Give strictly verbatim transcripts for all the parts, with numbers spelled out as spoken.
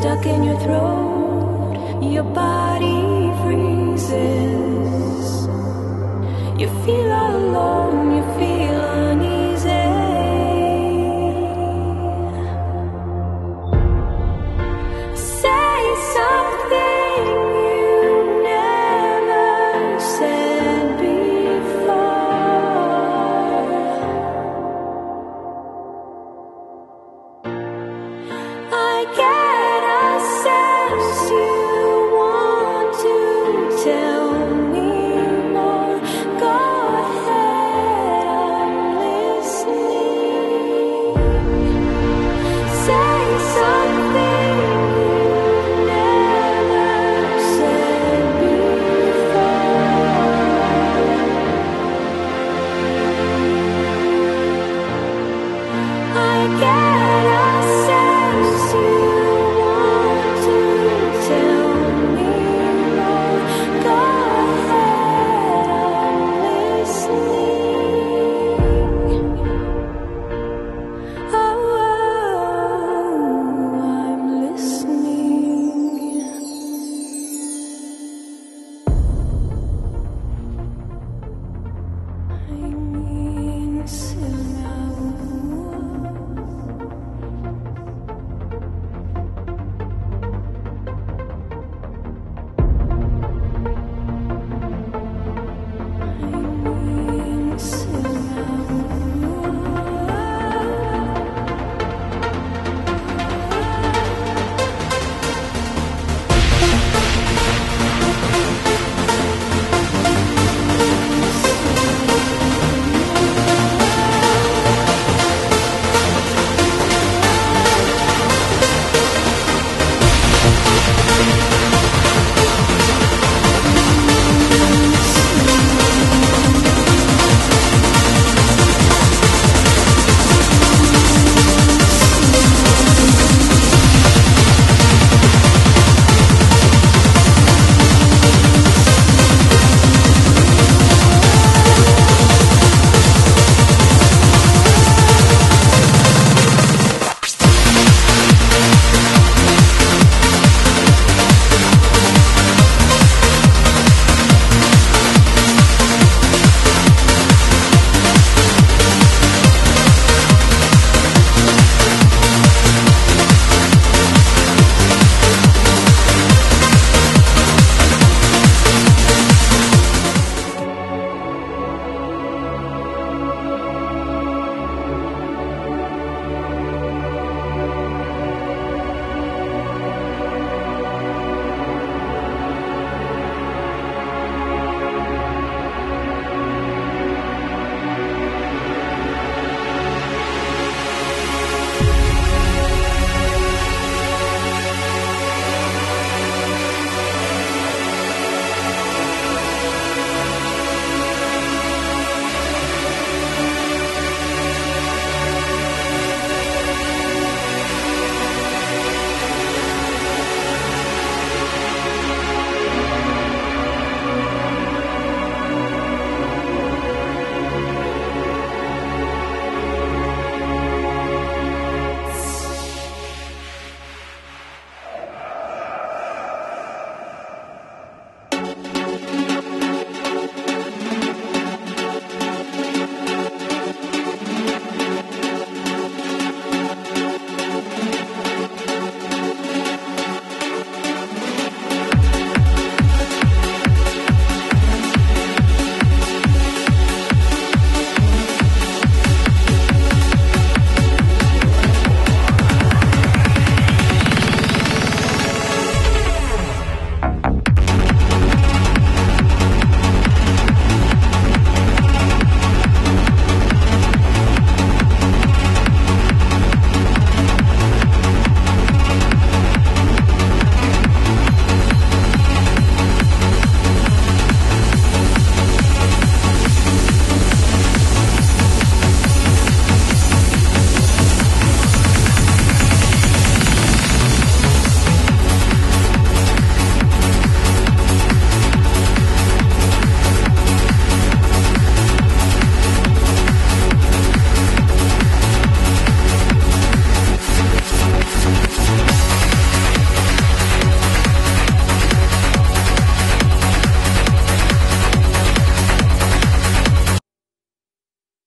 stuck in your throat, your body freezes. You feel all alone, you feel uneasy. Say something you never said before. I get a sense you want to tell. I get a sense you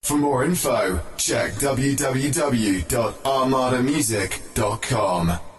For more info, check w w w dot armada music dot com.